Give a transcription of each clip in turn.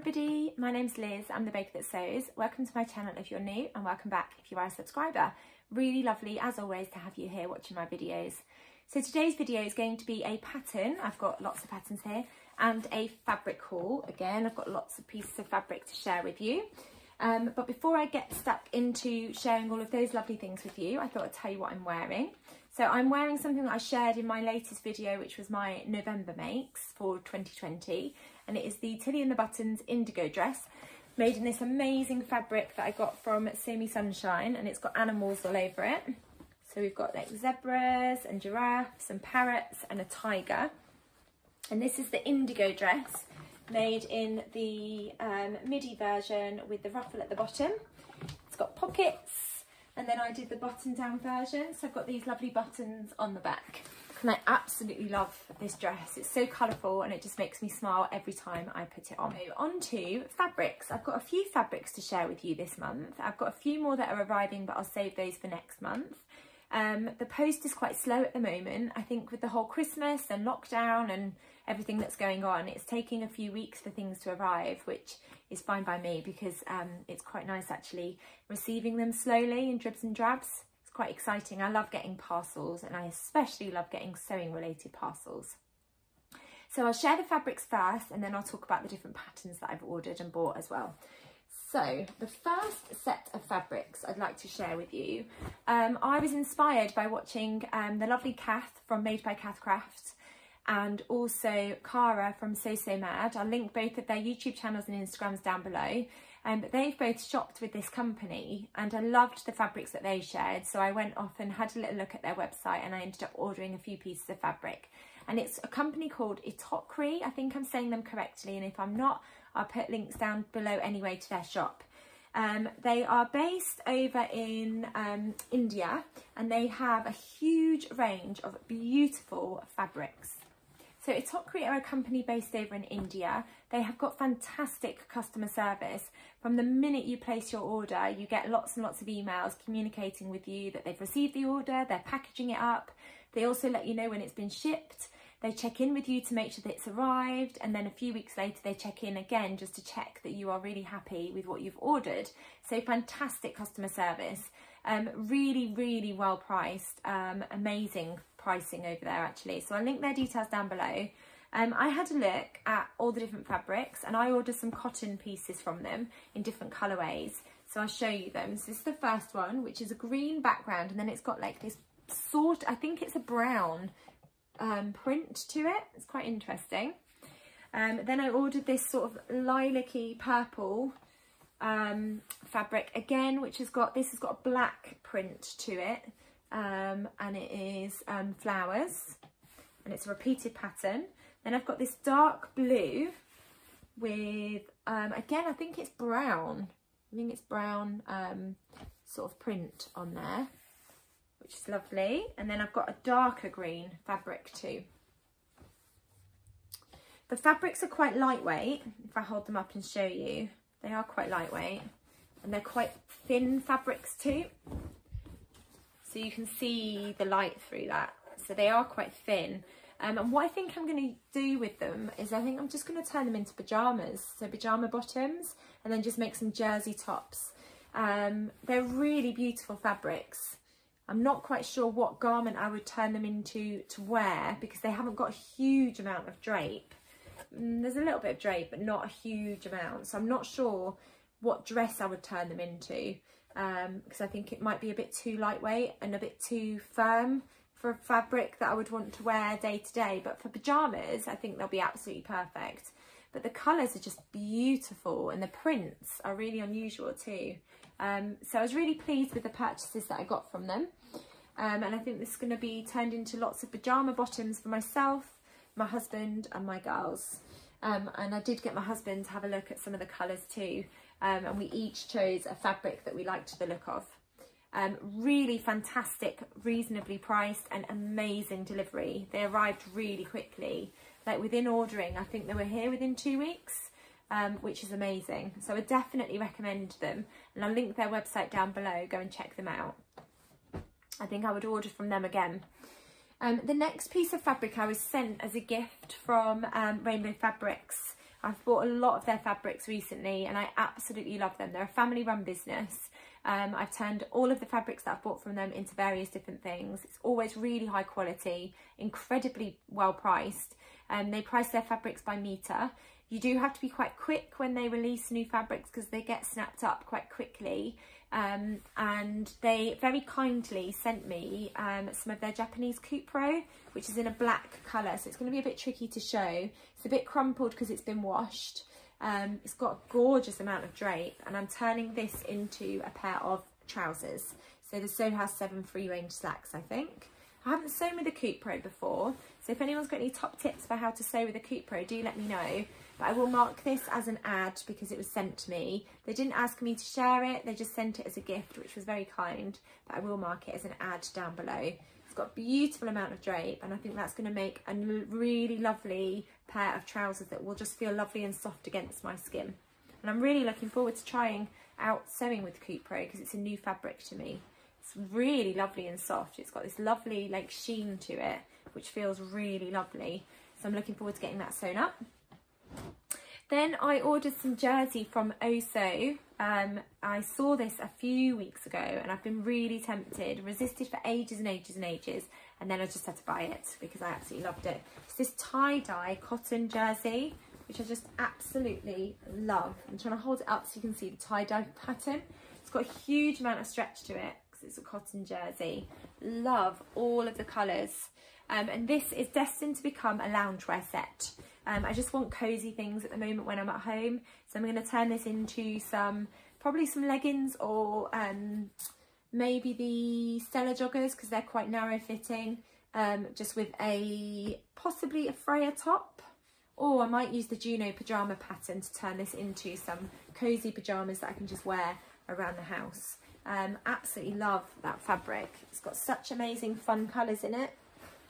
everybody, my name's Liz, I'm the baker that sews. Welcome to my channel if you're new, and welcome back if you are a subscriber. Really lovely as always to have you here watching my videos. So today's video is going to be a pattern. I've got lots of patterns here and a fabric haul. Again, I've got lots of pieces of fabric to share with you. But before I get stuck into sharing all of those lovely things with you, I thought I'd tell you what I'm wearing. So I'm wearing something that I shared in my latest video, which was my November makes for 2020. And it is the Tilly and the Buttons indigo dress, made in this amazing fabric that I got from Sew Me Sunshine. And it's got animals all over it. So we've got like zebras and giraffes and parrots and a tiger. And this is the indigo dress, made in the midi version with the ruffle at the bottom. It's got pockets, and then I did the button down version, so I've got these lovely buttons on the back. And I absolutely love this dress. It's so colourful and it just makes me smile every time I put it on. So on to fabrics. I've got a few fabrics to share with you this month. I've got a few more that are arriving, but I'll save those for next month. The post is quite slow at the moment. I think with the whole Christmas and lockdown and everything that's going on, it's taking a few weeks for things to arrive, which is fine by me because it's quite nice actually receiving them slowly in dribs and drabs. It's quite exciting. I love getting parcels, and I especially love getting sewing related parcels. So I'll share the fabrics first, and then I'll talk about the different patterns that I've ordered and bought as well. So the first set of fabrics I'd like to share with you, I was inspired by watching the lovely Cath from Made by Cath Crafts and also Cara from Sew So Mad. I'll link both of their YouTube channels and Instagrams down below. But they've both shopped with this company and I loved the fabrics that they shared. So I went off and had a little look at their website and I ended up ordering a few pieces of fabric. And it's a company called Itokri. I think I'm saying them correctly, and if I'm not, I'll put links down below anyway to their shop. They are based over in India, and they have a huge range of beautiful fabrics. So Itokri are a company based over in India. They have got fantastic customer service. From the minute you place your order, you get lots and lots of emails communicating with you that they've received the order, they're packaging it up. They also let you know when it's been shipped. They check in with you to make sure that it's arrived, and then a few weeks later they check in again just to check that you are really happy with what you've ordered. So fantastic customer service, really, really well priced, amazing pricing over there actually. So I'll link their details down below. I had a look at all the different fabrics and I ordered some cotton pieces from them in different colourways. So I'll show you them. So this is the first one, which is a green background, and then it's got like this sort, I think it's a brown print to it. It's quite interesting. Then I ordered this sort of lilac-y purple fabric again, which has got, this has got a black print to it, and it is flowers, and it's a repeated pattern. Then I've got this dark blue with again, I think it's brown, sort of print on there, which is lovely. And then I've got a darker green fabric too. The fabrics are quite lightweight. If I hold them up and show you, they are quite lightweight, and they're quite thin fabrics too. So you can see the light through that. So they are quite thin. And what I think I'm going to do with them is I think I'm just going to turn them into pyjamas. So pyjama bottoms, and then just make some jersey tops. They're really beautiful fabrics. I'm not quite sure what garment I would turn them into to wear because they haven't got a huge amount of drape. There's a little bit of drape, but not a huge amount. So I'm not sure what dress I would turn them into because I think it might be a bit too lightweight and a bit too firm for a fabric that I would want to wear day to day. But for pyjamas, I think they'll be absolutely perfect. But the colours are just beautiful and the prints are really unusual too. So I was really pleased with the purchases that I got from them. And I think this is going to be turned into lots of pyjama bottoms for myself, my husband and my girls. And I did get my husband to have a look at some of the colours too. And we each chose a fabric that we liked the look of. Really fantastic, reasonably priced and amazing delivery. They arrived really quickly. Like within ordering, I think they were here within 2 weeks, which is amazing. So I definitely recommend them, and I'll link their website down below. Go and check them out. I think I would order from them again. The next piece of fabric I was sent as a gift from Rainbow Fabrics. I've bought a lot of their fabrics recently and I absolutely love them. They're a family-run business. I've turned all of the fabrics that I've bought from them into various different things. It's always really high quality, incredibly well priced. They price their fabrics by meter. You do have to be quite quick when they release new fabrics because they get snapped up quite quickly. And they very kindly sent me some of their Japanese Cupro, which is in a black colour. So it's going to be a bit tricky to show. It's a bit crumpled because it's been washed. It's got a gorgeous amount of drape, and I'm turning this into a pair of trousers. So the Sew House 7 free range slacks, I think. I haven't sewn with a Cupro before, so if anyone's got any top tips for how to sew with a Cupro, do let me know. But I will mark this as an ad because it was sent to me. They didn't ask me to share it, they just sent it as a gift, which was very kind. But I will mark it as an ad down below. It's got a beautiful amount of drape, and I think that's going to make a really lovely pair of trousers that will just feel lovely and soft against my skin. And I'm really looking forward to trying out sewing with Cupro because it's a new fabric to me. It's really lovely and soft. It's got this lovely like sheen to it, which feels really lovely. So I'm looking forward to getting that sewn up. Then I ordered some jersey from Oh Sew. I saw this a few weeks ago and I've been really tempted, resisted for ages and ages and ages, and then I just had to buy it because I absolutely loved it. It's this tie-dye cotton jersey, which I just absolutely love. I'm trying to hold it up so you can see the tie-dye pattern. It's got a huge amount of stretch to it because it's a cotton jersey. Love all of the colours. And this is destined to become a loungewear set. I just want cosy things at the moment when I'm at home. So I'm going to turn this into some, probably some leggings or maybe the Stella Joggers because they're quite narrow fitting. Just with a, possibly a Freya top. Or I might use the Juno pyjama pattern to turn this into some cosy pyjamas that I can just wear around the house. Absolutely love that fabric. It's got such amazing fun colours in it.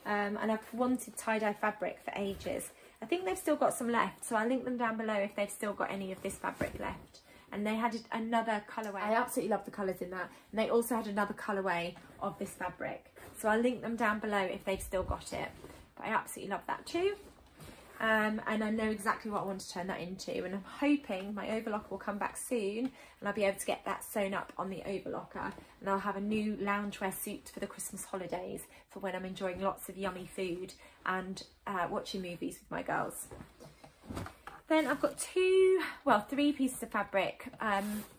And I've wanted tie-dye fabric for ages. I think they've still got some left, so I'll link them down below if they've still got any of this fabric left. And they had another colourway. I absolutely love the colours in that. And they also had another colourway of this fabric. So I'll link them down below if they've still got it. But I absolutely love that too. And I know exactly what I want to turn that into. And I'm hoping my overlocker will come back soon and I'll be able to get that sewn up on the overlocker. And I'll have a new loungewear suit for the Christmas holidays for when I'm enjoying lots of yummy food and watching movies with my girls. Then I've got three pieces of fabric,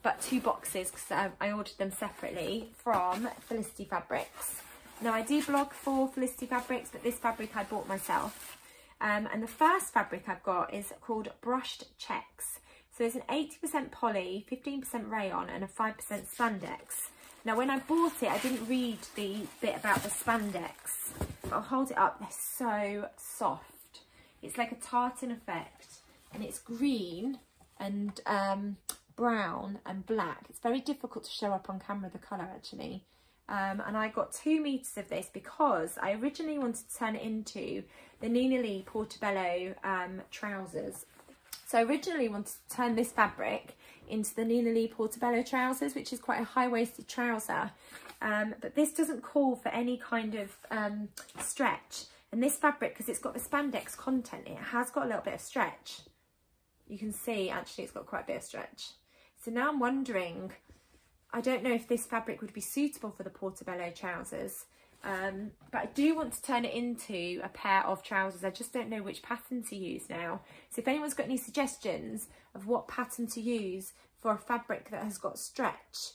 but two boxes because I ordered them separately from Felicity Fabrics. Now I do blog for Felicity Fabrics, but this fabric I bought myself. And the first fabric I've got is called Brushed Checks. So it's an 80% poly, 15% rayon and a 5% spandex. Now when I bought it, I didn't read the bit about the spandex. But I'll hold it up, they're so soft. It's like a tartan effect and it's green and brown and black. It's very difficult to show up on camera, the colour actually. And I got 2 meters of this because I originally wanted to turn it into the Nina Lee Portobello trousers. So I originally wanted to turn this fabric into the Nina Lee Portobello trousers, which is quite a high-waisted trouser. But this doesn't call for any kind of stretch. And this fabric, because it's got the spandex content, it has got a little bit of stretch. You can see, actually, it's got quite a bit of stretch. So now I'm wondering, I don't know if this fabric would be suitable for the Portobello trousers, but I do want to turn it into a pair of trousers. I just don't know which pattern to use now. So if anyone's got any suggestions of what pattern to use for a fabric that has got stretch,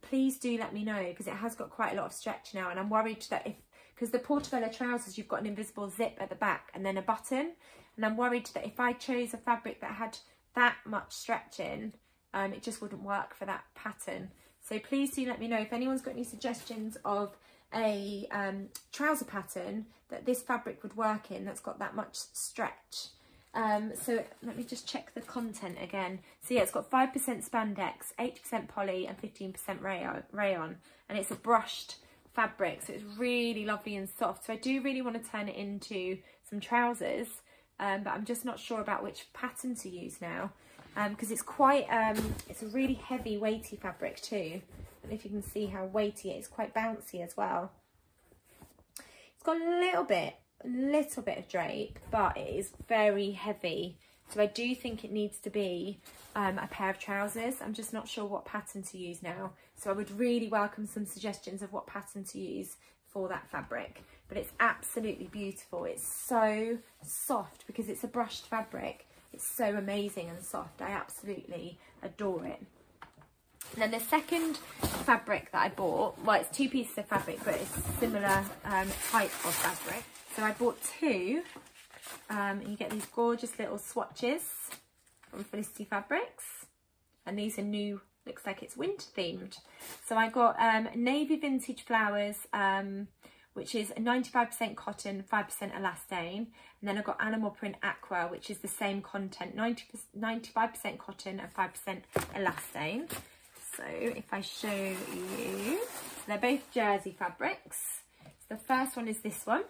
please do let me know because it has got quite a lot of stretch now. And I'm worried that because the Portobello trousers, you've got an invisible zip at the back and then a button. And I'm worried that if I chose a fabric that had that much stretch in, it just wouldn't work for that pattern. So please do let me know if anyone's got any suggestions of a trouser pattern that this fabric would work in that's got that much stretch. So let me just check the content again. So yeah, it's got 5% spandex, 8% poly and 15% rayon. And it's a brushed fabric, so it's really lovely and soft. So I do really want to turn it into some trousers, but I'm just not sure about which pattern to use now. Because it's quite, it's a really heavy, weighty fabric too. And if you can see how weighty it is, quite bouncy as well. It's got a little bit of drape, but it is very heavy. So I do think it needs to be a pair of trousers. I'm just not sure what pattern to use now. So I would really welcome some suggestions of what pattern to use for that fabric. But it's absolutely beautiful. It's so soft because it's a brushed fabric. It's so amazing and soft. I absolutely adore it. And then the second fabric that I bought, well, it's two pieces of fabric, but it's similar type of fabric. So I bought two, and you get these gorgeous little swatches from Felicity Fabrics. And these are new, looks like it's winter themed. So I got Navy Vintage Flowers, which is 95% cotton, 5% elastane. And then I've got Animal Print Aqua, which is the same content, 95% cotton and 5% elastane. So if I show you, so they're both jersey fabrics. So the first one is this one,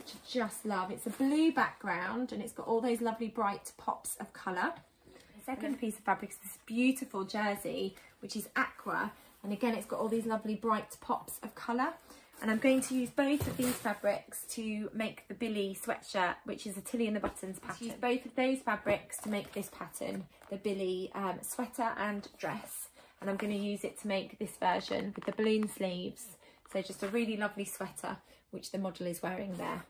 which I just love. It's a blue background and it's got all those lovely bright pops of colour. The second piece of fabric is this beautiful jersey, which is aqua. And again, it's got all these lovely bright pops of colour. And I'm going to use both of these fabrics to make the Billy sweatshirt, which is a Tilly and the Buttons pattern. Use both of those fabrics to make this pattern, the Billy sweater and dress. And I'm going to use it to make this version with the balloon sleeves. So just a really lovely sweater, which the model is wearing there.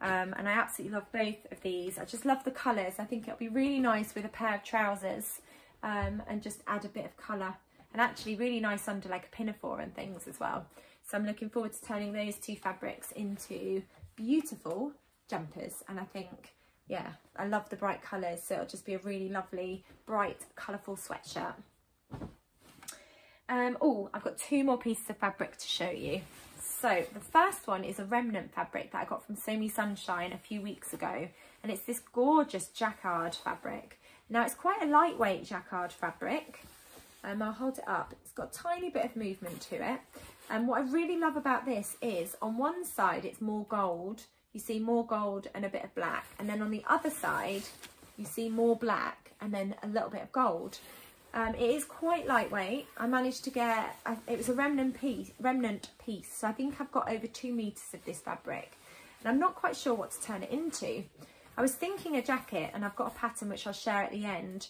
And I absolutely love both of these. I just love the colours. I think it'll be really nice with a pair of trousers and just add a bit of colour. And actually really nice under like a pinafore and things as well. So I'm looking forward to turning those two fabrics into beautiful jumpers. And I think, yeah, I love the bright colours. So it'll just be a really lovely, bright, colourful sweatshirt. Oh, I've got two more pieces of fabric to show you. So the first one is a remnant fabric that I got from Sew Me Sunshine a few weeks ago. And it's this gorgeous jacquard fabric. Now it's quite a lightweight jacquard fabric. I'll hold it up. It's got a tiny bit of movement to it. And what I really love about this is on one side, it's more gold. You see more gold and a bit of black. And then on the other side, you see more black and then a little bit of gold. It is quite lightweight. I managed to get, it was a remnant piece. So I think I've got over 2 meters of this fabric and I'm not quite sure what to turn it into. I was thinking a jacket and I've got a pattern which I'll share at the end,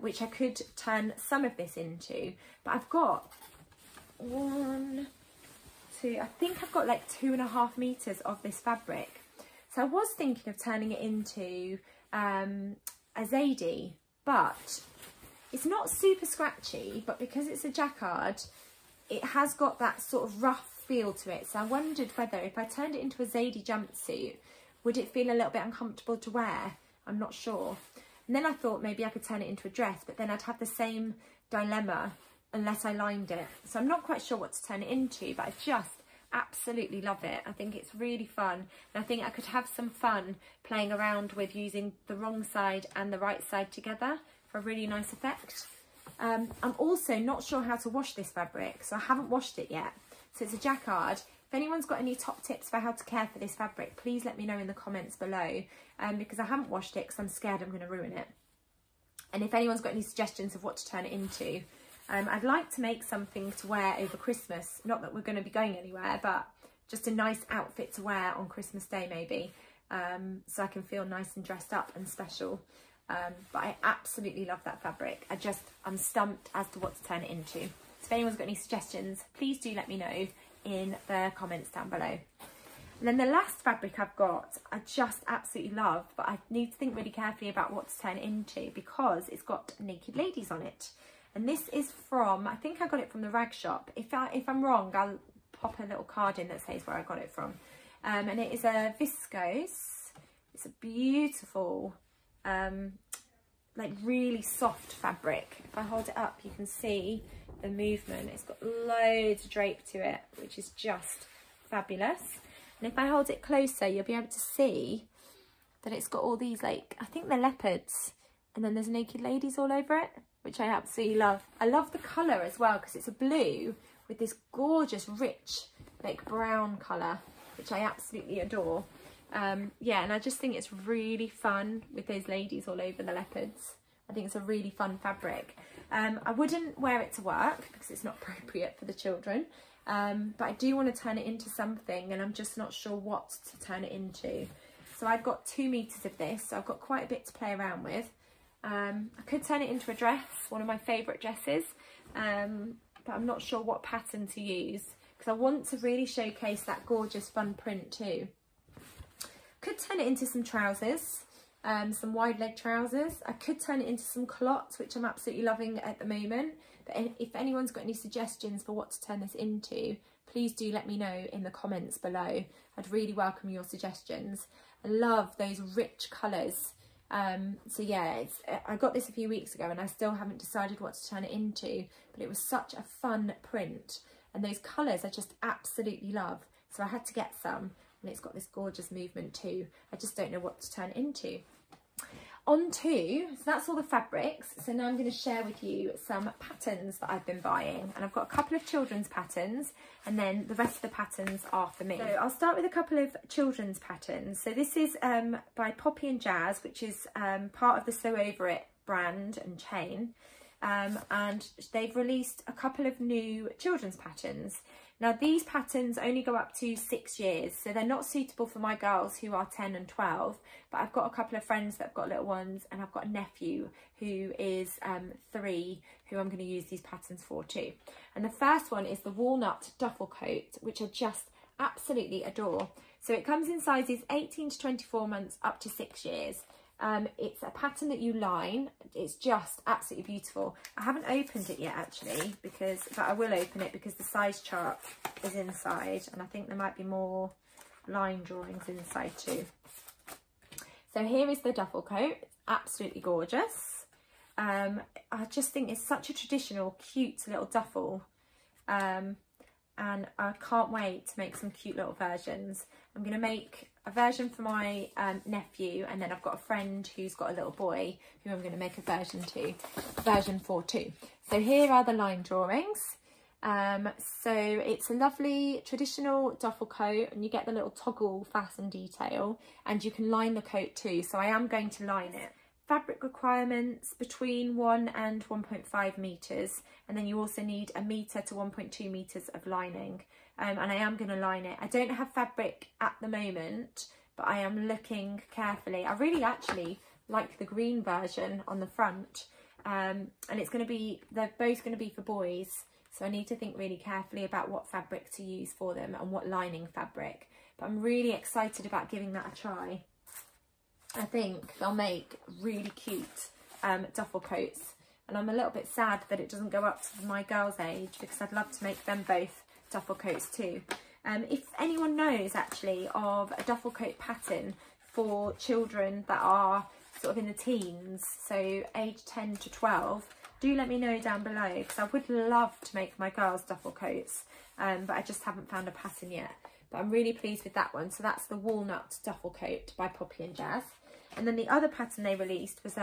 which I could turn some of this into, but I've got one, two, I think I've got like 2.5 meters of this fabric. So I was thinking of turning it into a Zadie, but it's not super scratchy, but because it's a jacquard, it has got that sort of rough feel to it. So I wondered whether if I turned it into a Zadie jumpsuit, would it feel a little bit uncomfortable to wear? I'm not sure. And then I thought maybe I could turn it into a dress, but then I'd have the same dilemma unless I lined it. So I'm not quite sure what to turn it into, but I just absolutely love it. I think it's really fun. And I think I could have some fun playing around with using the wrong side and the right side together for a really nice effect. I'm also not sure how to wash this fabric, so I haven't washed it yet. So it's a jacquard. If anyone's got any top tips for how to care for this fabric, please let me know in the comments below, because I haven't washed it because I'm scared I'm going to ruin it. And if anyone's got any suggestions of what to turn it into, I'd like to make something to wear over Christmas. Not that we're going to be going anywhere, but just a nice outfit to wear on Christmas Day maybe, so I can feel nice and dressed up and special. But I absolutely love that fabric. I'm stumped as to what to turn it into. So if anyone's got any suggestions, please do let me know in the comments down below. And then the last fabric I've got, I just absolutely love, but I need to think really carefully about what to turn it into because it's got naked ladies on it. And this is from, I think I got it from the Rag Shop. If I'm wrong, I'll pop a little card in that says where I got it from. And it is a viscose. It's a beautiful, like really soft fabric. If I hold it up, you can see the movement. It's got loads of drape to it, which is just fabulous. And if I hold it closer, you'll be able to see that it's got all these, like, I think they're leopards, and then there's naked ladies all over it, which I absolutely love. I love the colour as well, because it's a blue with this gorgeous rich like brown colour, which I absolutely adore. Yeah, and I just think it's really fun with those ladies all over the leopards. I think it's a really fun fabric. I wouldn't wear it to work because it's not appropriate for the children, but I do want to turn it into something, and I'm just not sure what to turn it into. So I've got 2 meters of this, so I've got quite a bit to play around with. I could turn it into a dress, one of my favorite dresses, but I'm not sure what pattern to use because I want to really showcase that gorgeous fun print too. Could turn it into some trousers, some wide leg trousers. I could turn it into some clots, which I'm absolutely loving at the moment. But if anyone's got any suggestions for what to turn this into, please do let me know in the comments below. I'd really welcome your suggestions. I love those rich colours. So yeah, I got this a few weeks ago and I still haven't decided what to turn it into, but it was such a fun print. And those colours I just absolutely love. So I had to get some, and it's got this gorgeous movement too. I just don't know what to turn it into. On to, so that's all the fabrics. So now I'm going to share with you some patterns that I've been buying. And I've got a couple of children's patterns, and then the rest of the patterns are for me. So I'll start with a couple of children's patterns. So this is by Poppy and Jazz, which is part of the Sew Over It brand and chain. And they've released a couple of new children's patterns. Now these patterns only go up to 6 years, so they're not suitable for my girls who are 10 and 12, but I've got a couple of friends that have got little ones, and I've got a nephew who is 3, who I'm going to use these patterns for too. And the first one is the walnut duffel coat, which I just absolutely adore. So it comes in sizes 18 to 24 months up to 6 years. It's a pattern that you line. It's just absolutely beautiful. I haven't opened it yet actually, but I will open it because the size chart is inside, and I think there might be more line drawings inside too. So here is the duffel coat. It's absolutely gorgeous. I just think it's such a traditional, cute little duffel. And I can't wait to make some cute little versions. I'm going to make a version for my nephew, and then I've got a friend who's got a little boy who I'm going to make a version for too. So here are the line drawings. So it's a lovely traditional duffel coat, and you get the little toggle fasten detail, and you can line the coat too. So I am going to line it. Fabric requirements between 1 and 1.5 metres, and then you also need 1 metre to 1.2 metres of lining, and I am going to line it. I don't have fabric at the moment, but I am looking carefully. I really actually like the green version on the front, and it's going to be, they're both going to be for boys, so I need to think really carefully about what fabric to use for them and what lining fabric, but I'm really excited about giving that a try. I think they'll make really cute duffel coats, and I'm a little bit sad that it doesn't go up to my girls' age because I'd love to make them both duffel coats too. If anyone knows actually of a duffel coat pattern for children that are sort of in the teens, so age 10 to 12, do let me know down below because I would love to make my girls' duffel coats, but I just haven't found a pattern yet. But I'm really pleased with that one. So that's the walnut duffel coat by Poppy and Jazz. And then the other pattern they released was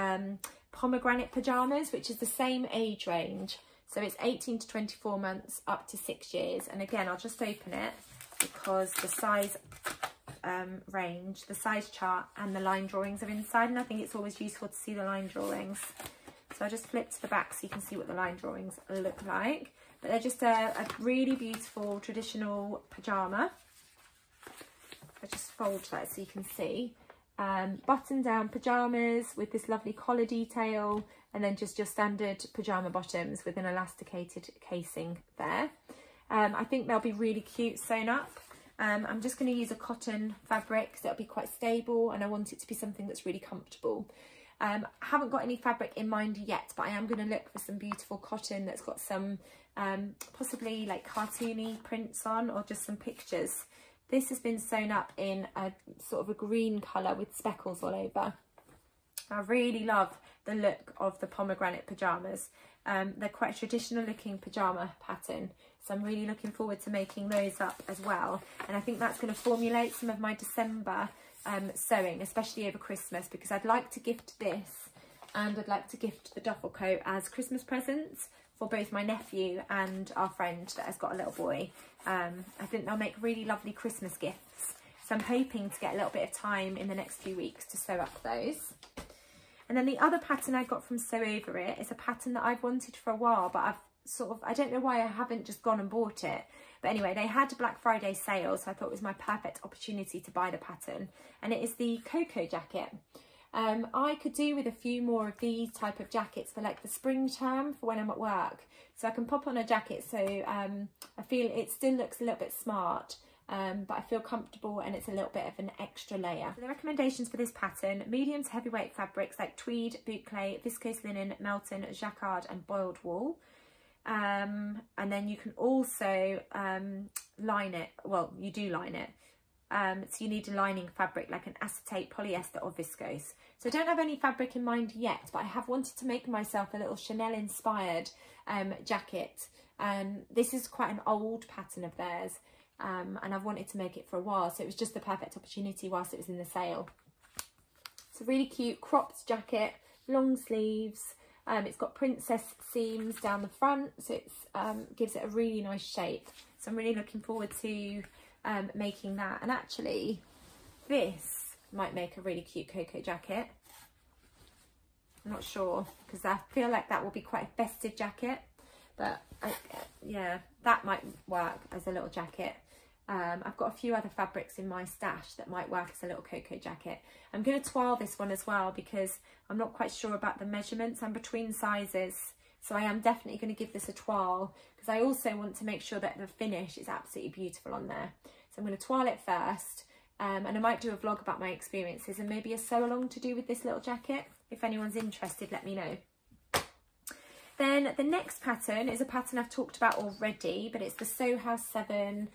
pomegranate pyjamas, which is the same age range. So it's 18 to 24 months up to 6 years. And again, I'll just open it because the size range, the size chart and the line drawings are inside. And I think it's always useful to see the line drawings. So I'll just flip to the back so you can see what the line drawings look like. But they're just a really beautiful traditional pyjama. I just fold that so you can see. Button down pyjamas with this lovely collar detail, and then just your standard pyjama bottoms with an elasticated casing there. I think they'll be really cute sewn up. I'm just going to use a cotton fabric because that'll be quite stable, and I want it to be something that's really comfortable. I haven't got any fabric in mind yet, but I am going to look for some beautiful cotton that's got some possibly like cartoony prints on, or just some pictures. This has been sewn up in a sort of a green colour with speckles all over. I really love the look of the pomegranate pyjamas. They're quite a traditional looking pyjama pattern, so I'm really looking forward to making those up as well. And I think that's going to formulate some of my December sewing, especially over Christmas, because I'd like to gift this and I'd like to gift the duffel coat as Christmas presents for both my nephew and our friend that has got a little boy. I think they'll make really lovely Christmas gifts. So I'm hoping to get a little bit of time in the next few weeks to sew up those. And then the other pattern I got from Sew Over It is a pattern that I've wanted for a while, but I don't know why I haven't just gone and bought it. But anyway, they had a Black Friday sale, so I thought it was my perfect opportunity to buy the pattern. And it is the Coco jacket. I could do with a few more of these type of jackets for like the spring term, for when I'm at work. So I can pop on a jacket so I feel it still looks a little bit smart, but I feel comfortable and it's a little bit of an extra layer. So the recommendations for this pattern: medium to heavyweight fabrics like tweed, boucle, viscose linen, melton, jacquard and boiled wool. And then you can also line it, well you do line it. So you need a lining fabric like an acetate, polyester or viscose. So I don't have any fabric in mind yet, but I have wanted to make myself a little Chanel inspired jacket. This is quite an old pattern of theirs, and I've wanted to make it for a while, so it was just the perfect opportunity whilst it was in the sale. It's a really cute cropped jacket, long sleeves. It's got princess seams down the front, so it gives it a really nice shape. So I'm really looking forward to making that. And actually, this might make a really cute Coco jacket. I'm not sure, because I feel like that will be quite a festive jacket. But yeah, that might work as a little jacket. I've got a few other fabrics in my stash that might work as a little Coco jacket. I'm going to twirl this one as well because I'm not quite sure about the measurements. I'm between sizes, so I am definitely going to give this a twirl because I also want to make sure that the finish is absolutely beautiful on there. So I'm going to twirl it first, and I might do a vlog about my experiences and maybe a sew along to do with this little jacket. If anyone's interested, let me know. Then the next pattern is a pattern I've talked about already, but it's the Sew House 7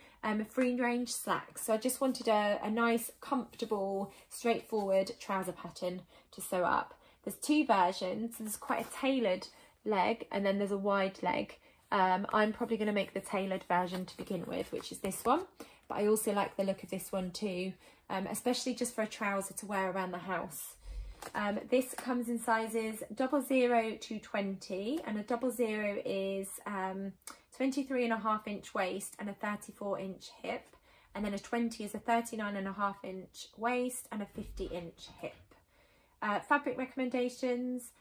free range slacks. So I just wanted a nice, comfortable, straightforward trouser pattern to sew up. There's two versions, so there's quite a tailored leg and then there's a wide leg. I'm probably going to make the tailored version to begin with, which is this one. But I also like the look of this one too, especially just for a trouser to wear around the house. This comes in sizes 00 to 20, and a 00 is 23.5 inch waist and a 34 inch hip, and then a 20 is a 39.5 inch waist and a 50 inch hip. Fabric recommendations: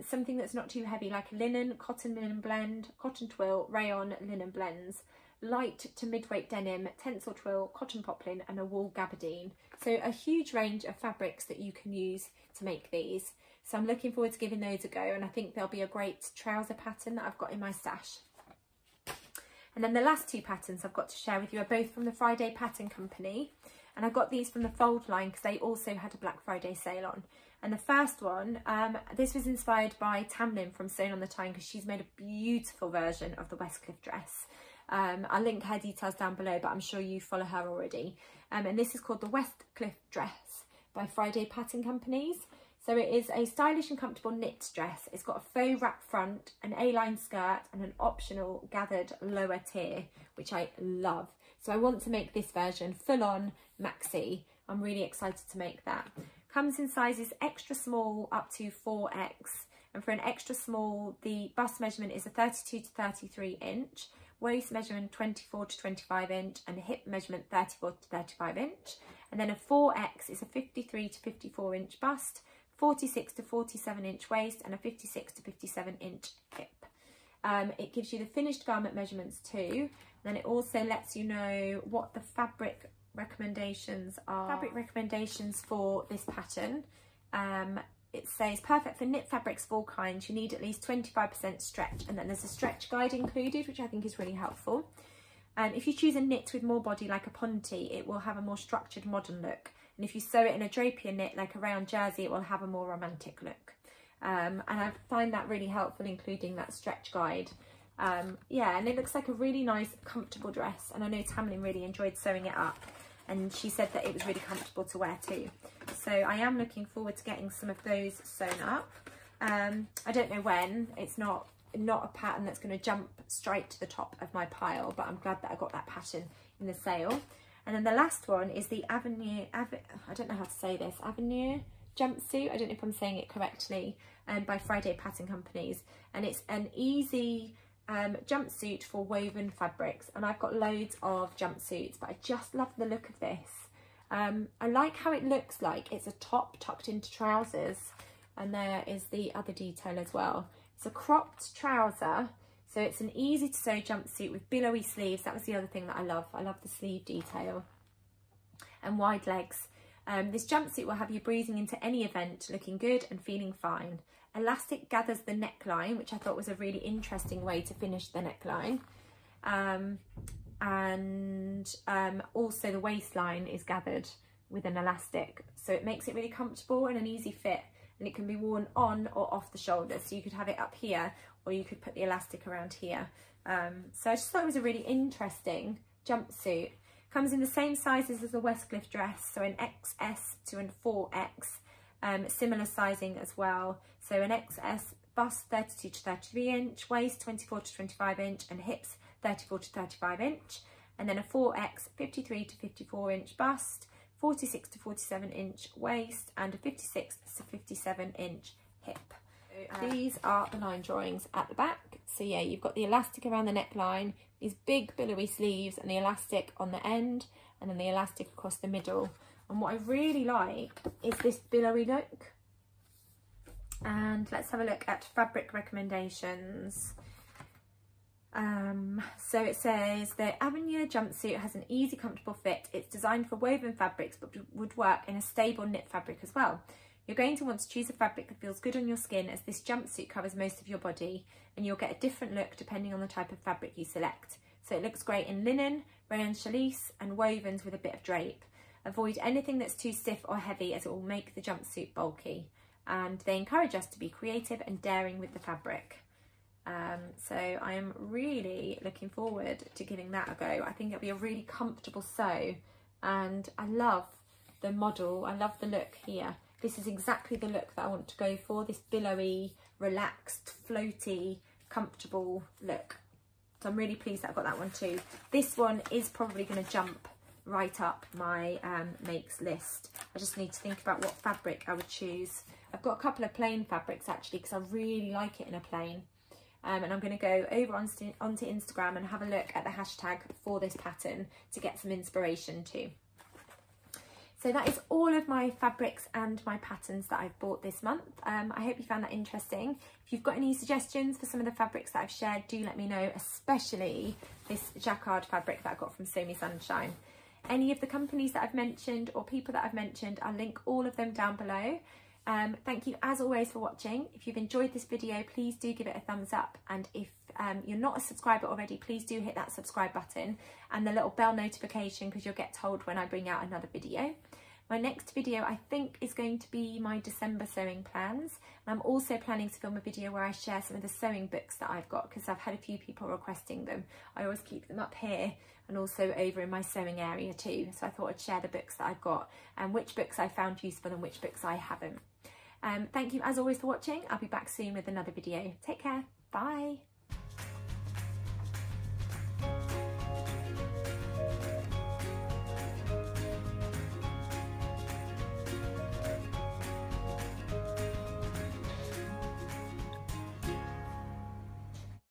something that's not too heavy, like linen, cotton linen blend, cotton twill, rayon linen blends, light to mid-weight denim, tensile twill, cotton poplin and a wool gabardine. So a huge range of fabrics that you can use to make these. So I'm looking forward to giving those a go, and I think they'll be a great trouser pattern that I've got in my stash. And then the last two patterns I've got to share with you are both from the Friday Pattern Company, and I got these from the Fold line because they also had a Black Friday sale on. And the first one, this was inspired by Tamlyn from Sewn on the Tyne, because she's made a beautiful version of the Westcliff dress. I'll link her details down below, but I'm sure you follow her already. And this is called the Westcliff dress by Friday Pattern Companies. So it is a stylish and comfortable knit dress. It's got a faux wrap front, an A-line skirt and an optional gathered lower tier, which I love. So I want to make this version full on maxi. I'm really excited to make that. Comes in sizes extra small up to 4X. And for an extra small, the bust measurement is a 32 to 33 inch. Waist measurement 24 to 25 inch and hip measurement 34 to 35 inch. And then a 4X is a 53 to 54 inch bust, 46 to 47 inch waist and a 56 to 57 inch hip. It gives you the finished garment measurements too. And then it also lets you know what the fabric recommendations are. Fabric recommendations for this pattern. It says perfect for knit fabrics of all kinds. You need at least 25% stretch, and then there's a stretch guide included, which I think is really helpful. If you choose a knit with more body like a ponte, it will have a more structured modern look, and if you sew it in a drapier knit like a round jersey, it will have a more romantic look. And I find that really helpful, including that stretch guide. Yeah, and it looks like a really nice comfortable dress, and I know Tamlyn really enjoyed sewing it up. And she said that it was really comfortable to wear too. So I am looking forward to getting some of those sewn up. I don't know when. It's not a pattern that's going to jump straight to the top of my pile, but I'm glad that I got that pattern in the sale. And then the last one is the Avenir, I don't know how to say this, Avenir jumpsuit. I don't know if I'm saying it correctly, by Friday Pattern Companies. And it's an easy jumpsuit for woven fabrics, and I've got loads of jumpsuits, but I just love the look of this. I like how it looks like it's a top tucked into trousers, and there is the other detail as well. It's a cropped trouser, So it's an easy to sew jumpsuit with billowy sleeves. That was the other thing that I love. I love the sleeve detail and wide legs. This jumpsuit will have you breezing into any event, looking good and feeling fine. Elastic gathers the neckline, which I thought was a really interesting way to finish the neckline. Also the waistline is gathered with an elastic. So it makes it really comfortable and an easy fit. And it can be worn on or off the shoulder. So you could have it up here or you could put the elastic around here. So I just thought it was a really interesting jumpsuit. Comes in the same sizes as the Westcliff dress, so an XS to an 4X, similar sizing as well. So an XS bust 32 to 33 inch, waist 24 to 25 inch, and hips 34 to 35 inch. And then a 4X 53 to 54 inch bust, 46 to 47 inch waist, and a 56 to 57 inch hip. These are the line drawings at the back. So yeah, you've got the elastic around the neckline, these big billowy sleeves and the elastic on the end, and then the elastic across the middle. And what I really like is this billowy look. And let's have a look at fabric recommendations. So it says the Avenir jumpsuit has an easy, comfortable fit. It's designed for woven fabrics, but would work in a stable knit fabric as well. You're going to want to choose a fabric that feels good on your skin, as this jumpsuit covers most of your body, and you'll get a different look depending on the type of fabric you select. So it looks great in linen, rayon challis, and wovens with a bit of drape. Avoid anything that's too stiff or heavy, as it will make the jumpsuit bulky. And they encourage us to be creative and daring with the fabric. So I am really looking forward to giving that a go. I think it'll be a really comfortable sew, and I love the model. I love the look here. This is exactly the look that I want to go for, this billowy, relaxed, floaty, comfortable look. So I'm really pleased that I got that one too. This one is probably going to jump right up my makes list. I just need to think about what fabric I would choose. I've got a couple of plain fabrics actually, because I really like it in a plain. And I'm going to go over onto Instagram and have a look at the hashtag for this pattern to get some inspiration too. So that is all of my fabrics and my patterns that I've bought this month. I hope you found that interesting. If you've got any suggestions for some of the fabrics that I've shared, do let me know, especially this jacquard fabric that I got from Sew Me Sunshine. Any of the companies that I've mentioned or people that I've mentioned, I'll link all of them down below. Thank you as always for watching. If you've enjoyed this video, please do give it a thumbs up. And if you're not a subscriber already, please do hit that subscribe button and the little bell notification, because you'll get told when I bring out another video. My next video, I think, is going to be my December sewing plans, and I'm also planning to film a video where I share some of the sewing books that I've got, because I've had a few people requesting them. I always keep them up here and also over in my sewing area too, so I thought I'd share the books that I've got and which books I found useful and which books I haven't. Thank you as always for watching. I'll be back soon with another video. Take care. Bye.